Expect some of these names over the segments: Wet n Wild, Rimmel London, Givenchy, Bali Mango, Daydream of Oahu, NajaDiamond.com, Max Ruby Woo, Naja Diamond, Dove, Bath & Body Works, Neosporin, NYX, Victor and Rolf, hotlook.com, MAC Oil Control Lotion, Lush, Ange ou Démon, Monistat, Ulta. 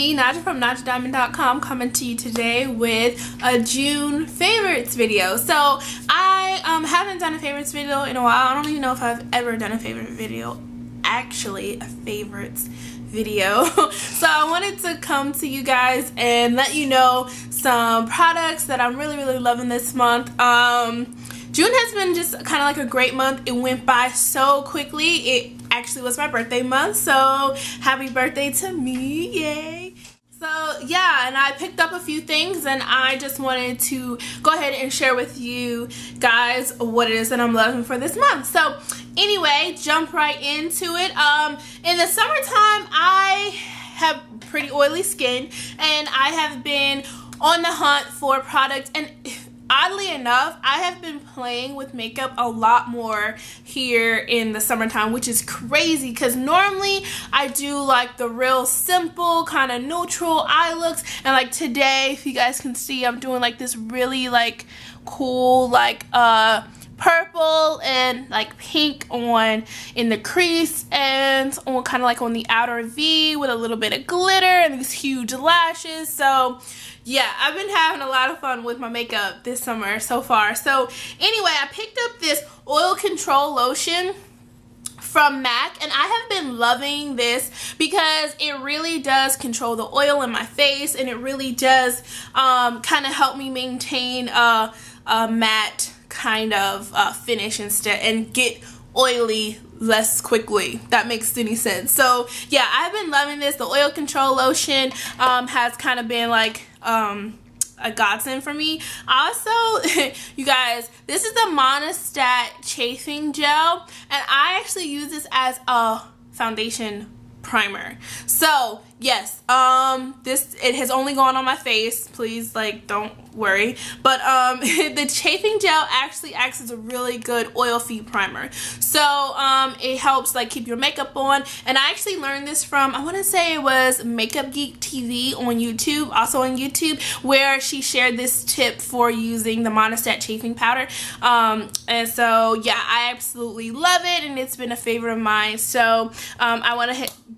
me, Naja from NajaDiamond.com, coming to you today with a June favorites video. So I haven't done a favorites video in a while. I don't even know if I've ever done a favorite video, actually a favorites video. So I wanted to come to you guys and let you know some products that I'm really loving this month. June has been just kind of like a great month. It went by so quickly. It actually was my birthday month, so happy birthday to me, yay. So yeah, and I picked up a few things and I just wanted to go ahead and share with you guys what it is that I'm loving for this month. So anyway, jump right into it. In the summertime, I have pretty oily skin and I have been on the hunt for products, and oddly enough, I have been playing with makeup a lot more here in the summertime, which is crazy because normally I do like the real simple kind of neutral eye looks, and like today, if you guys can see, I'm doing like this really like cool like purple and like pink on in the crease and on kind of like on the outer V with a little bit of glitter and these huge lashes. So yeah, I've been having a lot of fun with my makeup this summer so far. So anyway, I picked up this oil control lotion from MAC, and I have been loving this because it really does control the oil in my face, and it really does kind of help me maintain a matte kind of finish instead and get oily less quickly. That makes any sense. So yeah, I've been loving this. The oil control lotion has kind of been like a godsend for me. Also, you guys, this is the Monistat chafing gel, and I actually use this as a foundation primer. So yes, it has only gone on my face, please like don't worry, but the chafing gel actually acts as a really good oil-free primer. So it helps like keep your makeup on, and I actually learned this from, I want to say it was Makeup Geek TV on YouTube, also on YouTube, where she shared this tip for using the Monistat chafing powder, and so yeah, I absolutely love it, and it's been a favorite of mine. So I want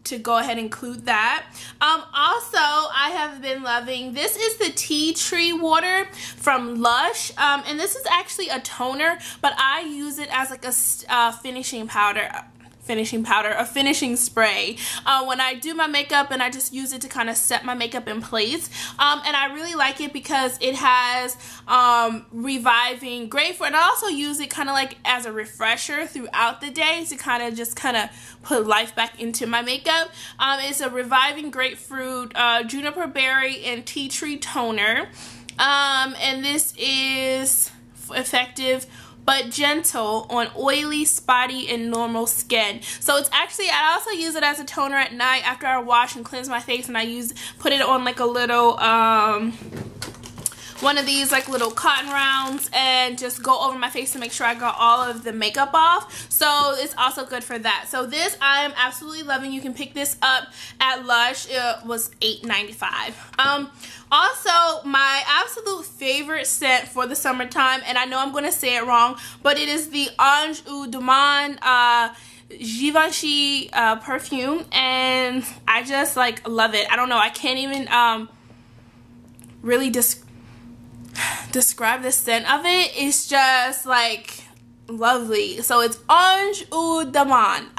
to go ahead and include that. Also, I have been loving, this is the tea tree water from Lush, and this is actually a toner, but I use it as like a finishing spray when I do my makeup, and I just use it to kind of set my makeup in place, and I really like it because it has reviving grapefruit, and I also use it kind of like as a refresher throughout the day to kind of just kind of put life back into my makeup. It's a reviving grapefruit, juniper berry, and tea tree toner, and this is effective but gentle on oily, spotty, and normal skin. So it's actually, I also use it as a toner at night after I wash and cleanse my face, and I put it on like a little one of these like little cotton rounds and just go over my face to make sure I got all of the makeup off. So it's also good for that. So this I am absolutely loving. You can pick this up at Lush. It was $8.95. Also, my absolute favorite scent for the summertime, and I know I'm going to say it wrong, but it is the Ange ou Démon Givenchy perfume, and I just like love it. I don't know. I can't even really describe the scent of it. It's just like lovely. So it's Ange ou Démon,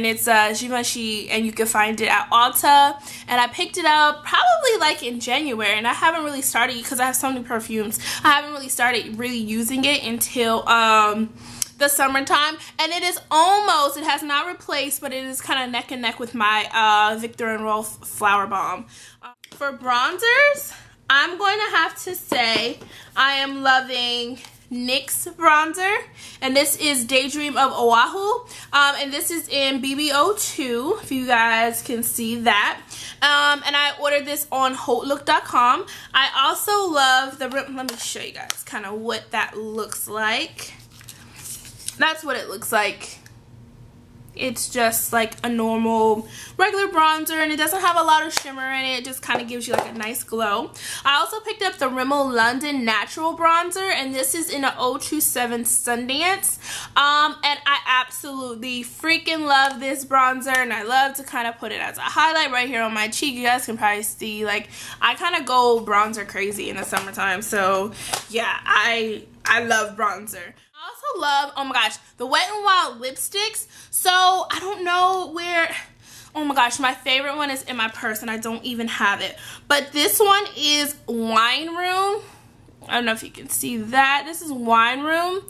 and it's Givenchy, and you can find it at Ulta, and I picked it up probably like in January, and I haven't really started, because I have so many perfumes, I haven't really started using it until the summertime, and it is almost, it has not replaced, but it is kind of neck and neck with my Victor and Rolf Flower Bomb. For bronzers, I'm going to have to say I am loving NYX bronzer, and this is Daydream of Oahu, and this is in BB02, if you guys can see that, and I ordered this on hotlook.com. I also love the, let me show you guys kind of what that looks like. That's what it looks like. It's just like a normal regular bronzer, and it doesn't have a lot of shimmer in it. It just kind of gives you like a nice glow. I also picked up the Rimmel London natural bronzer, and this is in a 027 Sundance, and I absolutely absolutely freaking love this bronzer, and I love to kind of put it as a highlight right here on my cheek. You guys can probably see, like, I kind of go bronzer crazy in the summertime. So yeah, I love bronzer. I also love, oh my gosh, the Wet n Wild lipsticks. So I don't know where, oh my gosh, my favorite one is in my purse and I don't even have it, but this one is Wine Room. I don't know if you can see that. This is Wine Room,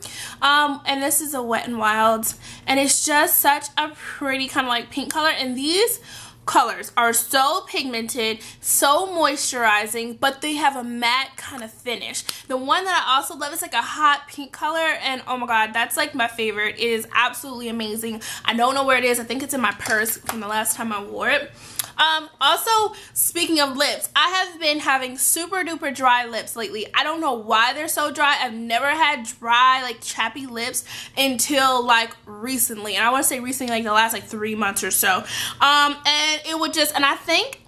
and this is a Wet n Wild, and it's just such a pretty kind of like pink color, and these colors are so pigmented, so moisturizing, but they have a matte kind of finish. The one that I also love is like a hot pink color, and oh my god, that's like my favorite. It is absolutely amazing. I don't know where it is. I think it's in my purse from the last time I wore it. Also, speaking of lips, I have been having super duper dry lips lately. I don't know why they're so dry. I've never had dry, like, chappy lips until, like, recently. And I want to say recently, like, the last, like, 3 months or so. And it would just, and I think,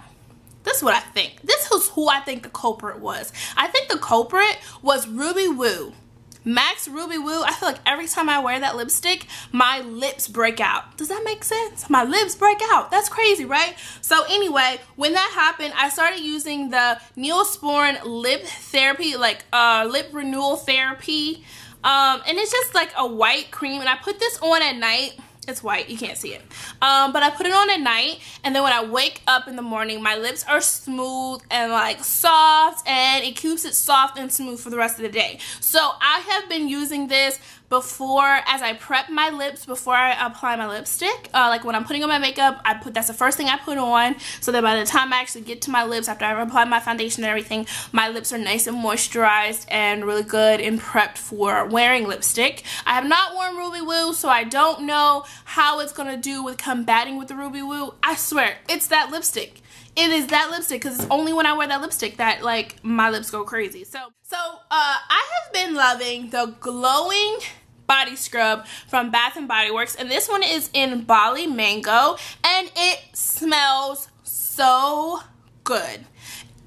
this is what I think. This is who I think the culprit was. I think the culprit was Ruby Woo. Max Ruby Woo. I feel like every time I wear that lipstick, my lips break out. Does that make sense? My lips break out. That's crazy, right? So anyway, when that happened, I started using the Neosporin lip therapy, like lip renewal therapy, and it's just like a white cream, and I put this on at night. It's white, you can't see it, but I put it on at night, and then when I wake up in the morning, my lips are smooth and like soft, and it keeps it soft and smooth for the rest of the day. So I have been using this before, as I prep my lips before I apply my lipstick. Like when I'm putting on my makeup, that's the first thing I put on, so that by the time I actually get to my lips, after I apply my foundation and everything, my lips are nice and moisturized and really good and prepped for wearing lipstick. I have not worn Ruby Woo, so I don't know how it's gonna do with combating with the Ruby Woo. I swear, it's that lipstick. It is that lipstick, because it's only when I wear that lipstick that, like, my lips go crazy. So I have been loving the glowing body scrub from Bath and Body Works, and this one is in Bali Mango, and it smells so good.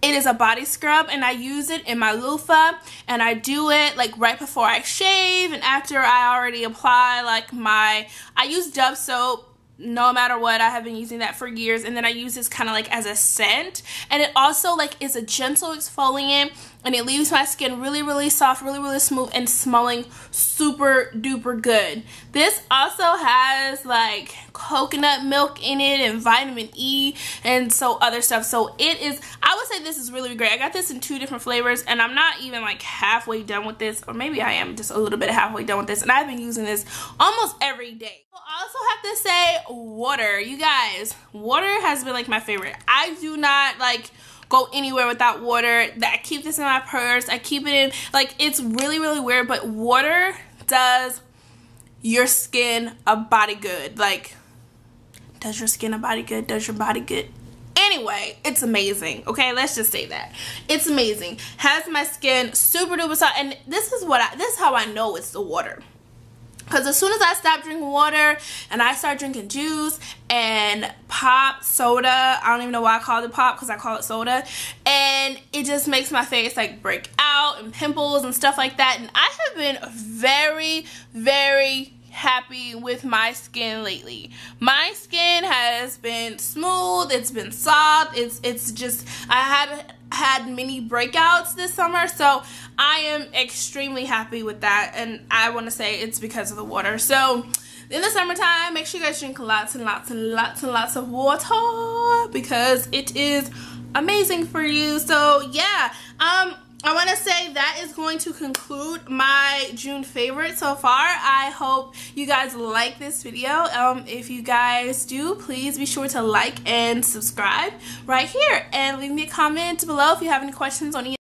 It is a body scrub, and I use it in my loofah, and I do it like right before I shave and after I already apply, like, I use Dove soap. No matter what, I have been using that for years, and then I use this kind of like as a scent, and it also like is a gentle exfoliant, and it leaves my skin really, really soft, really, really smooth, and smelling super duper good. This also has like coconut milk in it and vitamin E and so other stuff. So it is, I would say this is really great. I got this in 2 different flavors, and I'm not even like halfway done with this, or maybe I am just a little bit halfway done with this, and I've been using this almost every day. I also have to say water. You guys, water has been like my favorite. I do not like go anywhere without water. I keep this in my purse. I keep it in, like, it's really, really weird, but water does your skin a body good. Like, does your skin a body good? Does your body good? Anyway, it's amazing. Okay, let's just say that it's amazing. Has my skin super duper soft, and this is how I know it's the water. Because as soon as I stop drinking water and I start drinking juice and pop soda, I don't even know why I call it pop, because I call it soda, and it just makes my face like break out and pimples and stuff like that. And I have been very, very happy with my skin lately. My skin has been smooth, it's been soft, it's just, I had many breakouts this summer, so I am extremely happy with that, and I want to say it's because of the water. So in the summertime, make sure you guys drink lots and lots and lots and lots of water, because it is amazing for you. So yeah, I want to say that is going to conclude my June favorite so far. I hope you guys like this video. If you guys do, please be sure to like and subscribe right here. And leave me a comment below if you have any questions on either.